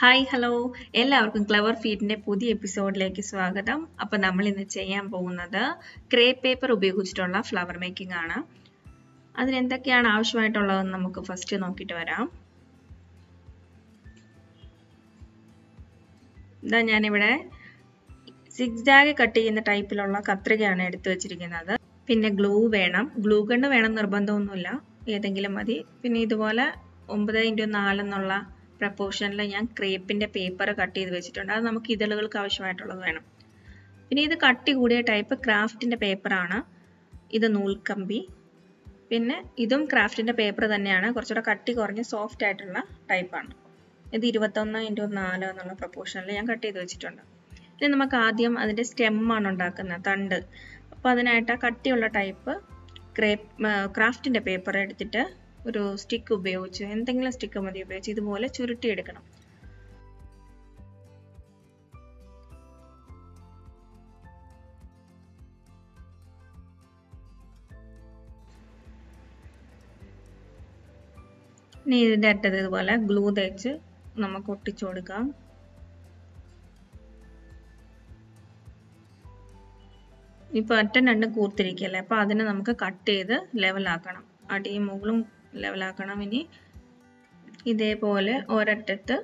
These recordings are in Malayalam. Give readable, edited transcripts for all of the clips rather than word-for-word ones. ഹായ് ഹലോ എല്ലാവർക്കും ക്ലവർ ഫീറ്റിന്റെ പുതിയ എപ്പിസോഡിലേക്ക് സ്വാഗതം. അപ്പോൾ നമ്മൾ ഇന്ന് ചെയ്യാൻ പോകുന്നത് ക്രേപ്പ് പേപ്പർ ഉപയോഗിച്ചുള്ള ഫ്ലവർ മേക്കിംഗ് ആണ്. അതിന് എന്തൊക്കെയാണ് ആവശ്യമായിട്ടുള്ളതെന്ന് നമുക്ക് ഫസ്റ്റ് നോക്കിയിട്ട് വരാം. ഇതാ ഞാനിവിടെ സിഗ്സാഗ് കട്ട് ചെയ്യുന്ന ടൈപ്പിലുള്ള കത്രികയാണ് എടുത്തു വെച്ചിരിക്കുന്നത്. പിന്നെ ഗ്ലൂ വേണം, ഗ്ലൂ ഗണ്ണ് വേണം, നിർബന്ധമൊന്നുമില്ല, ഏതെങ്കിലും മതി. പിന്നെ ഇതുപോലെ 9x4 എന്നുള്ള പ്രപ്പോർഷനിൽ ഞാൻ ക്രേപ്പിൻ്റെ പേപ്പർ കട്ട് ചെയ്ത് വെച്ചിട്ടുണ്ട്. അത് നമുക്ക് ഇതളുകൾക്ക് ആവശ്യമായിട്ടുള്ളത് വേണം. പിന്നെ ഇത് കട്ടി കൂടിയ ടൈപ്പ് ക്രാഫ്റ്റിൻ്റെ പേപ്പറാണ്. ഇത് നൂൽക്കമ്പി, പിന്നെ ഇതും ക്രാഫ്റ്റിൻ്റെ പേപ്പർ തന്നെയാണ്, കുറച്ചുകൂടെ കട്ടി കുറഞ്ഞ് സോഫ്റ്റ് ആയിട്ടുള്ള ടൈപ്പാണ്. ഇത് 21x4 എന്നുള്ള പ്രപ്പോർഷനിൽ ഞാൻ കട്ട് ചെയ്ത് വെച്ചിട്ടുണ്ട്. ഇനി നമുക്ക് ആദ്യം അതിൻ്റെ സ്റ്റെമ്മാണ് ഉണ്ടാക്കുന്നത്, തണ്ട്. അപ്പോൾ അതിനായിട്ട് കട്ടിയുള്ള ടൈപ്പ് ക്രാഫ്റ്റിൻ്റെ പേപ്പർ എടുത്തിട്ട് ഒരു സ്റ്റിക്ക് ഉപയോഗിച്ച്, എന്തെങ്കിലും സ്റ്റിക്ക് മതി, ഉപയോഗിച്ച് ഇതുപോലെ ചുരുട്ടിയെടുക്കണം. ഇനി ഇതിൻ്റെ അറ്റത്ത് ഇതുപോലെ ഗ്ലൂ തേച്ച് നമുക്ക് ഒട്ടിച്ചു കൊടുക്കാം. ഇപ്പൊ അറ്റം രണ്ടും കൂർത്തിരിക്കല്ലേ, അപ്പൊ അതിനെ നമുക്ക് കട്ട് ചെയ്ത് ലെവലാക്കണം, അടിയും മുകളും ലെവലാക്കണം. ഇനി ഇതേപോലെ ഒരറ്റത്ത്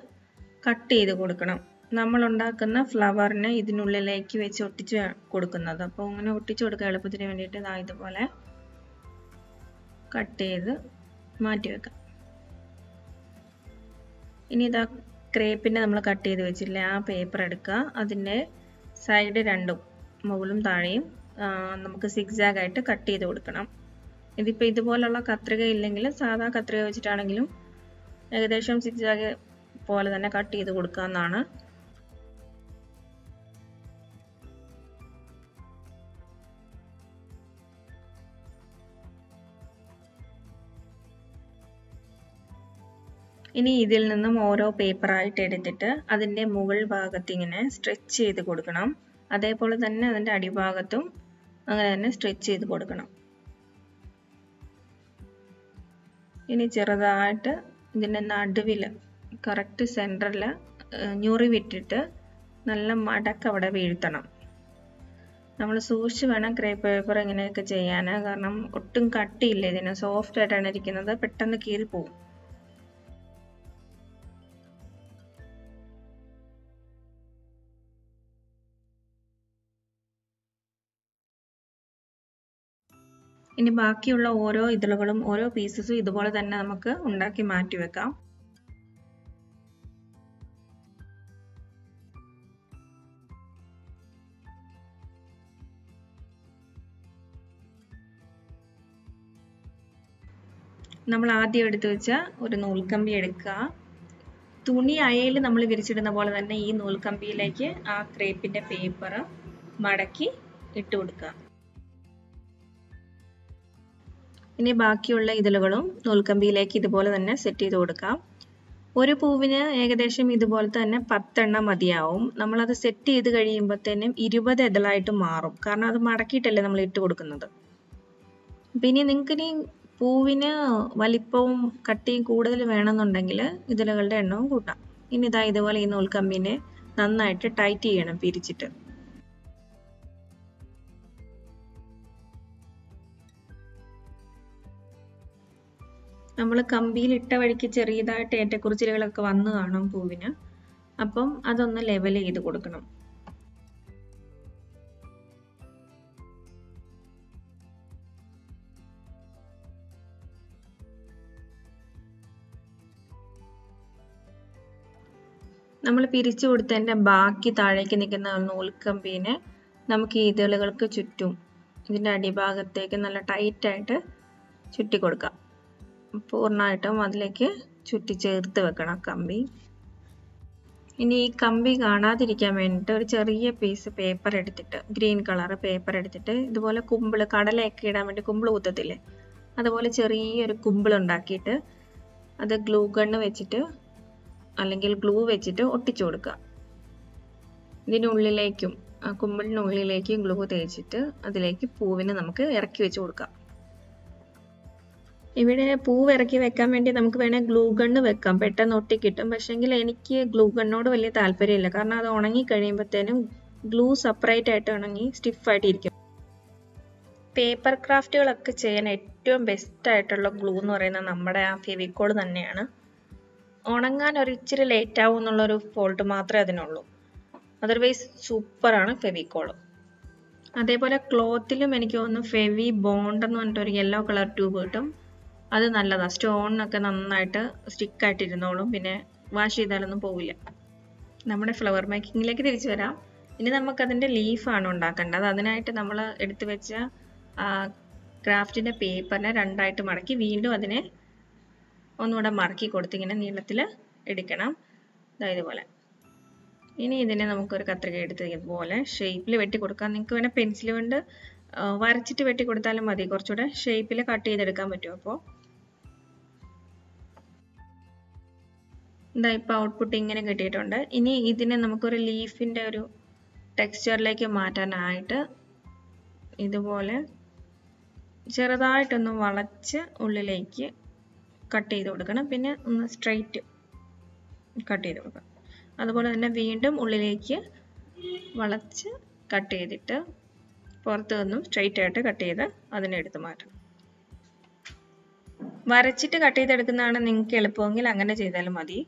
കട്ട് ചെയ്ത് കൊടുക്കണം. നമ്മൾ ഉണ്ടാക്കുന്ന ഫ്ലവറിന് ഇതിനുള്ളിലേക്ക് വെച്ച് ഒട്ടിച്ച് കൊടുക്കുന്നത്. അപ്പോൾ അങ്ങനെ ഒട്ടിച്ചു കൊടുക്കാൻ എളുപ്പത്തിന് വേണ്ടിയിട്ട് ഇതാ ഇതുപോലെ കട്ട് ചെയ്ത് മാറ്റി വെക്കാം. ഇനി ഇതാ ക്രേപ്പിൻ്റെ നമ്മൾ കട്ട് ചെയ്ത് വെച്ചില്ലേ, ആ പേപ്പർ എടുക്കുക. അതിൻ്റെ സൈഡ് രണ്ടും മുകളും താഴെയും നമുക്ക് സിഗ്സാഗ് ആയിട്ട് കട്ട് ചെയ്ത് കൊടുക്കണം. ഇതിപ്പോൾ ഇതുപോലുള്ള കത്രിക ഇല്ലെങ്കിൽ സാധാ കത്രിക വെച്ചിട്ടാണെങ്കിലും ഏകദേശം സിഗ്സാഗ് പോലെ തന്നെ കട്ട് ചെയ്ത് കൊടുക്കാവുന്നതാണ്. ഇനി ഇതിൽ നിന്നും ഓരോ പേപ്പറായിട്ട് എടുത്തിട്ട് അതിൻ്റെ മുകൾ ഭാഗത്ത് ഇങ്ങനെ സ്ട്രെച്ച് ചെയ്ത് കൊടുക്കണം. അതേപോലെ തന്നെ അതിൻ്റെ അടിഭാഗത്തും അങ്ങനെ തന്നെ സ്ട്രെച്ച് ചെയ്ത് കൊടുക്കണം. ഇനി ചെറുതായിട്ട് ഇതിൻ്റെ നടുവിൽ കറക്റ്റ് സെൻറ്ററിൽ ഞൊറി വിട്ടിട്ട് നല്ല മടക്ക് അവിടെ വീഴ്ത്തണം. നമ്മൾ സൂക്ഷിച്ച് വേണം ക്രേപ്പ് പേപ്പർ ഇങ്ങനെയൊക്കെ ചെയ്യാൻ, കാരണം ഒട്ടും കട്ടിയില്ല, ഇതിന് സോഫ്റ്റ് ആയിട്ടാണ് ഇരിക്കുന്നത്, പെട്ടെന്ന് കീറിപ്പോവും. ഇനി ബാക്കിയുള്ള ഓരോ ഇതളുകളും ഓരോ പീസസും ഇതുപോലെ തന്നെ നമുക്ക് ഉണ്ടാക്കി മാറ്റി വെക്കാം. നമ്മൾ ആദ്യം എടുത്തു വെച്ച ഒരു നൂൽക്കമ്പി എടുക്കുക. തുണി അയയിൽ നമ്മൾ വിരിച്ചിടുന്ന പോലെ തന്നെ ഈ നൂൽക്കമ്പിയിലേക്ക് ആ ക്രേപ്പിന്റെ പേപ്പർ മടക്കി ഇട്ട് കൊടുക്കുക. ഇനി ബാക്കിയുള്ള ഇതളുകളും നൂൽക്കമ്പിയിലേക്ക് ഇതുപോലെ തന്നെ സെറ്റ് ചെയ്ത് കൊടുക്കാം. ഒരു പൂവിന് ഏകദേശം ഇതുപോലെ തന്നെ 10 മതിയാവും. നമ്മളത് സെറ്റ് ചെയ്ത് കഴിയുമ്പോഴത്തേനും 20 ഇതളായിട്ട് മാറും, കാരണം അത് മടക്കിയിട്ടല്ലേ നമ്മൾ ഇട്ട് കൊടുക്കുന്നത്. പിന്നെ നിങ്ങൾക്കിനി പൂവിന് വലിപ്പവും കട്ടിയും കൂടുതൽ വേണമെന്നുണ്ടെങ്കിൽ ഇതളുകളുടെ എണ്ണവും കൂട്ടാം. ഇനി ഇതാ ഇതുപോലെ ഈ നൂൽക്കമ്പിനെ നന്നായിട്ട് ടൈറ്റ് ചെയ്യണം പിരിച്ചിട്ട്. നമ്മൾ കമ്പിയിൽ ഇട്ട വഴിക്ക് ചെറിയതായിട്ട് ഏറ്റക്കുറിച്ചിലുകളൊക്കെ വന്നു കാണും പൂവിന്, അപ്പം അതൊന്ന് ലെവൽ ചെയ്ത് കൊടുക്കണം. നമ്മൾ പിരിച്ചു കൊടുത്തതിൻ്റെ ബാക്കി താഴേക്ക് നിൽക്കുന്ന നൂൽക്കമ്പീനെ നമുക്ക് ഇതളുകൾക്ക് ചുറ്റും ഇതിൻ്റെ അടിഭാഗത്തേക്ക് നല്ല ടൈറ്റായിട്ട് ചുറ്റി കൊടുക്കാം. പൂർണ്ണമായിട്ടും അതിലേക്ക് ചുറ്റി ചേർത്ത് വെക്കണം കമ്പി. ഇനി ഈ കമ്പി കാണാതിരിക്കാൻ വേണ്ടിയിട്ട് ഒരു ചെറിയ പീസ് പേപ്പർ എടുത്തിട്ട്, ഗ്രീൻ കളർ പേപ്പർ എടുത്തിട്ട് ഇതുപോലെ കുമ്പിൾ, കടലയൊക്കെ ഇടാൻ വേണ്ടി കുമ്പിൾ കുത്തത്തില്ലേ, അതുപോലെ ചെറിയൊരു കുമ്പിളുണ്ടാക്കിയിട്ട് അത് ഗ്ലൂ ഗണ്ണ് വെച്ചിട്ട് അല്ലെങ്കിൽ ഗ്ലൂ വെച്ചിട്ട് ഒട്ടിച്ചു കൊടുക്കുക. ഇതിനുള്ളിലേക്കും ആ കുമ്പിളിനുള്ളിലേക്കും ഗ്ലൂ തേച്ചിട്ട് അതിലേക്ക് പൂവിനെ നമുക്ക് ഇറക്കി വെച്ച് കൊടുക്കാം. ഇവിടെ പൂവിറക്കി വെക്കാൻ വേണ്ടി നമുക്ക് വേണേ ഗ്ലൂ ഗണ്ണ് വെക്കാം, പെട്ടെന്ന് ഒട്ടി കിട്ടും. പക്ഷെങ്കിൽ എനിക്ക് ഗ്ലൂ ഗണ്ണോട് വലിയ താല്പര്യമില്ല, കാരണം അത് ഉണങ്ങി കഴിയുമ്പോഴത്തേനും ഗ്ലൂ സെപ്പറേറ്റ് ആയിട്ട് ഉണങ്ങി സ്റ്റിഫായിട്ടിരിക്കും. പേപ്പർ ക്രാഫ്റ്റുകളൊക്കെ ചെയ്യാൻ ഏറ്റവും ബെസ്റ്റ് ആയിട്ടുള്ള ഗ്ലൂ എന്ന് പറയുന്നത് നമ്മുടെ ആ ഫെവിക്കോൾ തന്നെയാണ്. ഉണങ്ങാൻ ഒരു ഇച്ചിരി ലേറ്റ് ആവും എന്നുള്ളൊരു ഫോൾട്ട് മാത്രമേ അതിനുള്ളൂ, അതർവൈസ് സൂപ്പറാണ് ഫെവിക്കോൾ. അതേപോലെ ക്ലോത്തിലും എനിക്ക് തോന്നുന്നു ഫെവി ബോണ്ട് എന്ന് പറഞ്ഞിട്ടൊരു യെല്ലോ കളർ ട്യൂബ് കിട്ടും, അത് നല്ലതാണ്. സ്റ്റോണിനൊക്കെ നന്നായിട്ട് സ്റ്റിക്കായിട്ടിരുന്നോളും, പിന്നെ വാഷ് ചെയ്താലൊന്നും പോവില്ല. നമ്മുടെ ഫ്ലവർ മേക്കിങ്ങിലേക്ക് തിരിച്ചു വരാം. ഇനി നമുക്കതിൻ്റെ ലീഫാണ് ഉണ്ടാക്കേണ്ടത്. അതിനായിട്ട് നമ്മൾ എടുത്തു വെച്ച ക്രാഫ്റ്റിൻ്റെ പേപ്പറിനെ രണ്ടായിട്ട് മടക്കി വീണ്ടും അതിനെ ഒന്നുകൂടെ മറക്കി കൊടുത്ത് ഇങ്ങനെ നീളത്തിൽ എടുക്കണം, ഇതുപോലെ. ഇനി ഇതിനെ നമുക്കൊരു കത്രിക എടുത്ത് ഇതുപോലെ ഷേപ്പിൽ വെട്ടി കൊടുക്കാം. നിങ്ങൾക്ക് വേണേൽ പെൻസിൽ കൊണ്ട് വരച്ചിട്ട് വെട്ടി കൊടുത്താലും മതി, കുറച്ചുകൂടെ ഷേപ്പിൽ കട്ട് ചെയ്തെടുക്കാൻ പറ്റും. അപ്പോൾ ഇതാ ഇപ്പോൾ ഔട്ട്പുട്ട് ഇങ്ങനെ കിട്ടിയിട്ടുണ്ട്. ഇനി ഇതിനെ നമുക്കൊരു ലീഫിൻ്റെ ഒരു ടെക്സ്ചറിലേക്ക് മാറ്റാനായിട്ട് ഇതുപോലെ ചെറുതായിട്ടൊന്ന് വളച്ച് ഉള്ളിലേക്ക് കട്ട് ചെയ്ത് കൊടുക്കണം, പിന്നെ ഒന്ന് സ്ട്രെയിറ്റ് കട്ട് ചെയ്ത് കൊടുക്കണം. അതുപോലെ തന്നെ വീണ്ടും ഉള്ളിലേക്ക് വളച്ച് കട്ട് ചെയ്തിട്ട് പുറത്തു നിന്നും സ്ട്രെയിറ്റ് ആയിട്ട് കട്ട് ചെയ്ത് അതിനെ എടുത്ത് മാറ്റണം. വരച്ചിട്ട് കട്ട് ചെയ്തെടുക്കുന്നതാണ് നിങ്ങൾക്ക് എളുപ്പമെങ്കിൽ അങ്ങനെ ചെയ്താലും മതി.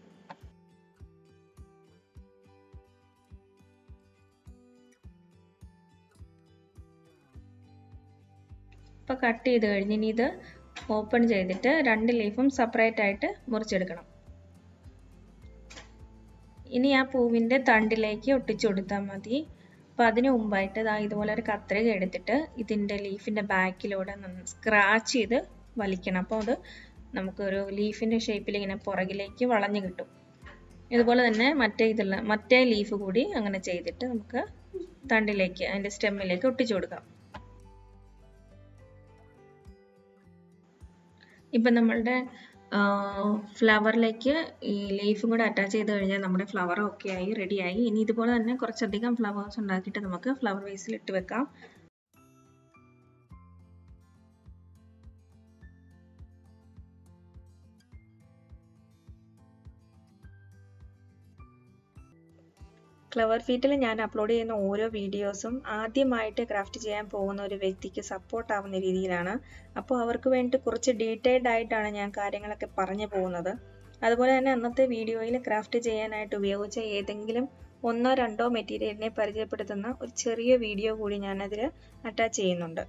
ഇപ്പോൾ കട്ട് ചെയ്ത് കഴിഞ്ഞ് ഇനി ഇത് ഓപ്പൺ ചെയ്തിട്ട് രണ്ട് ലീഫും സെപ്പറേറ്റ് ആയിട്ട് മുറിച്ചെടുക്കണം. ഇനി ആ പൂവിൻ്റെ തണ്ടിലേക്ക് ഒട്ടിച്ചു കൊടുത്താൽ മതി. അപ്പോൾ അതിന് മുമ്പായിട്ട് ഇതാ ഇതുപോലെ ഒരു കത്രിക എടുത്തിട്ട് ഇതിൻ്റെ ലീഫിൻ്റെ ബാക്കിലൂടെ സ്ക്രാച്ച് ചെയ്ത് വലിക്കണം. അപ്പോൾ അത് നമുക്കൊരു ലീഫിൻ്റെ ഷേപ്പിൽ ഇങ്ങനെ പുറകിലേക്ക് വളഞ്ഞു കിട്ടും. ഇതുപോലെ തന്നെ മറ്റേ ലീഫ് കൂടി അങ്ങനെ ചെയ്തിട്ട് നമുക്ക് തണ്ടിലേക്ക് അതിൻ്റെ സ്റ്റെമ്മിലേക്ക് ഒട്ടിച്ചു കൊടുക്കാം. ഇപ്പം നമ്മളുടെ ഫ്ലവറിലേക്ക് ഈ ലീഫും കൂടെ അറ്റാച്ച് ചെയ്ത് കഴിഞ്ഞാൽ നമ്മുടെ ഫ്ലവർ ഒക്കെ ആയി റെഡിയായി. ഇനി ഇതുപോലെ തന്നെ കുറച്ചധികം ഫ്ലവേഴ്സ് ഉണ്ടാക്കിയിട്ട് നമുക്ക് ഫ്ലവർ വേസിൽ ഇട്ട് വെക്കാം. ഫ്ലവർ ഫീറ്റിൽ ഞാൻ അപ്ലോഡ് ചെയ്യുന്ന ഓരോ വീഡിയോസും ആദ്യമായിട്ട് ക്രാഫ്റ്റ് ചെയ്യാൻ പോകുന്ന ഒരു വ്യക്തിക്ക് സപ്പോർട്ടാവുന്ന രീതിയിലാണ്. അപ്പോൾ അവർക്ക് വേണ്ടി കുറച്ച് ഡീറ്റെയിൽഡ് ആയിട്ടാണ് ഞാൻ കാര്യങ്ങളൊക്കെ പറഞ്ഞു പോകുന്നത്. അതുപോലെ തന്നെ അന്നത്തെ വീഡിയോയിൽ ക്രാഫ്റ്റ് ചെയ്യാനായിട്ട് ഉപയോഗിച്ച ഏതെങ്കിലും ഒന്നോ രണ്ടോ മെറ്റീരിയലിനെ പരിചയപ്പെടുത്തുന്ന ഒരു ചെറിയ വീഡിയോ കൂടി ഞാനതിൽ അറ്റാച്ച് ചെയ്യുന്നുണ്ട്.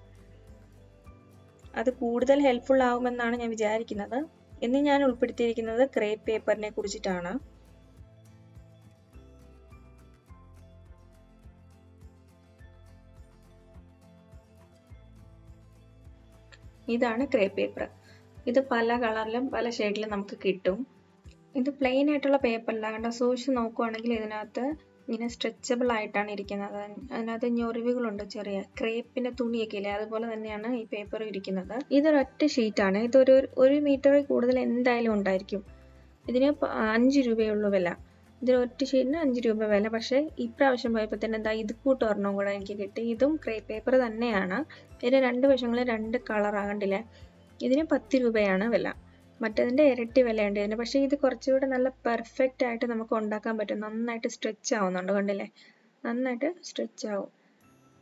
അത് കൂടുതൽ ഹെൽപ്ഫുൾ ആവുമെന്നാണ് ഞാൻ വിചാരിക്കുന്നത്. ഇന്ന് ഞാൻ ഉൾപ്പെടുത്തിയിരിക്കുന്നത് ക്രേപ്പ് പേപ്പറിനെ കുറിച്ചിട്ടാണ്. ഇതാണ് ക്രേപ്പ് പേപ്പർ. ഇത് പല കളറിലും പല ഷെയ്ഡിലും നമുക്ക് കിട്ടും. ഇത് പ്ലെയിൻ ആയിട്ടുള്ള പേപ്പറിലാണ്, കാരണം സൂക്ഷിച്ച് നോക്കുകയാണെങ്കിൽ ഇതിനകത്ത് ഇങ്ങനെ സ്ട്രെച്ചബിൾ ആയിട്ടാണ് ഇരിക്കുന്നത്. അതിനകത്ത് ഞൊറിവുകളുണ്ട്, ചെറിയ ക്രേപ്പിൻ്റെ തുണിയൊക്കെ ഇല്ലേ അതുപോലെ തന്നെയാണ് ഈ പേപ്പർ ഇരിക്കുന്നത്. ഇതൊരൊറ്റ ഷീറ്റാണ്, ഇതൊരു 1 മീറ്ററിൽ കൂടുതൽ എന്തായാലും ഉണ്ടായിരിക്കും. ഇതിന് 5 രൂപയുള്ളൂ വില, ഇതിനൊറ്റ ഷീറ്റിന് 5 രൂപ വില. പക്ഷേ ഇപ്രാവശ്യം പോയപ്പോൾ തന്നെ എന്താ ഇത് കൂട്ടൊരെണ്ണം കൂടെ എനിക്ക് കിട്ടി. ഇതും ക്രേപ്പ് പേപ്പർ തന്നെയാണ്, ഇതിന് രണ്ട് വശങ്ങളും രണ്ട് കളറാണ് കണ്ടില്ലേ. ഇതിന് 10 രൂപയാണ് വില, മറ്റതിൻ്റെ ഇരട്ടി വിലയുണ്ട് ഇതിന്. പക്ഷേ ഇത് കുറച്ചുകൂടെ നല്ല പെർഫെക്റ്റ് ആയിട്ട് നമുക്ക് ഉണ്ടാക്കാൻ പറ്റും, നന്നായിട്ട് സ്ട്രെച്ച് ആവുന്നുണ്ട് കണ്ടില്ലേ, നന്നായിട്ട് സ്ട്രെച്ച് ആവും.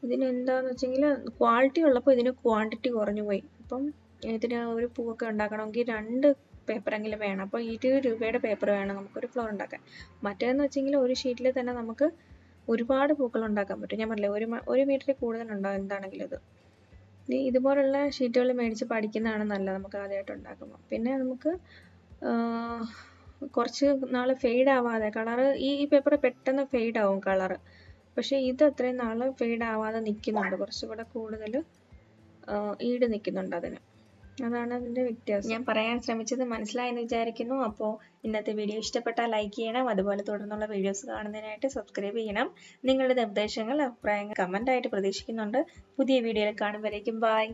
ഇതിന് എന്താണെന്ന് വെച്ചെങ്കിൽ ക്വാളിറ്റി ഉള്ളപ്പോൾ ഇതിന് ക്വാണ്ടിറ്റി കുറഞ്ഞു പോയി. അപ്പം ഇതിന് ഒരു പൂവൊക്കെ ഉണ്ടാക്കണമെങ്കിൽ 2 പേപ്പറെങ്കിലും വേണം. അപ്പോൾ 20 രൂപയുടെ പേപ്പർ വേണം നമുക്കൊരു ഫ്ലവർ ഉണ്ടാക്കാൻ. മറ്റേതെന്ന് വെച്ചെങ്കിൽ ഒരു ഷീറ്റിൽ തന്നെ നമുക്ക് ഒരുപാട് പൂക്കൾ ഉണ്ടാക്കാൻ പറ്റും. ഞാൻ പറഞ്ഞില്ലേ 1 മീറ്ററിൽ കൂടുതലുണ്ടാവും എന്താണെങ്കിലും. ഇത് ഇതുപോലുള്ള ഷീറ്റുകൾ മേടിച്ച് പഠിക്കുന്നതാണ് നല്ലത് നമുക്ക് ആദ്യമായിട്ട് ഉണ്ടാക്കുമ്പോൾ. പിന്നെ നമുക്ക് കുറച്ച് നാൾ ഫെയ്ഡ് ആവാതെ കളറ് ഈ പേപ്പർ പെട്ടെന്ന് ഫെയ്ഡ് ആവും കളറ്. പക്ഷേ ഇത് അത്രയും നാൾ ഫെയ്ഡ് ആവാതെ നിൽക്കുന്നുണ്ട്, കുറച്ചുകൂടെ കൂടുതൽ ഈട് നിൽക്കുന്നുണ്ട് അതിന്. അതാണ് അതിൻ്റെ വ്യത്യാസം. ഞാൻ പറയാൻ ശ്രമിച്ചത് മനസ്സിലായെന്ന് വിചാരിക്കുന്നു. അപ്പോൾ ഇന്നത്തെ വീഡിയോ ഇഷ്ടപ്പെട്ടാൽ ലൈക്ക് ചെയ്യണം, അതുപോലെ തുടർന്നുള്ള വീഡിയോസ് കാണുന്നതിനായിട്ട് സബ്സ്ക്രൈബ് ചെയ്യണം. നിങ്ങളുടെ നിർദ്ദേശങ്ങൾ, അഭിപ്രായങ്ങൾ കമൻ്റായിട്ട് പ്രതീക്ഷിക്കുന്നുണ്ട്. പുതിയ വീഡിയോയിൽ കാണുമ്പോഴേക്കും ബൈ.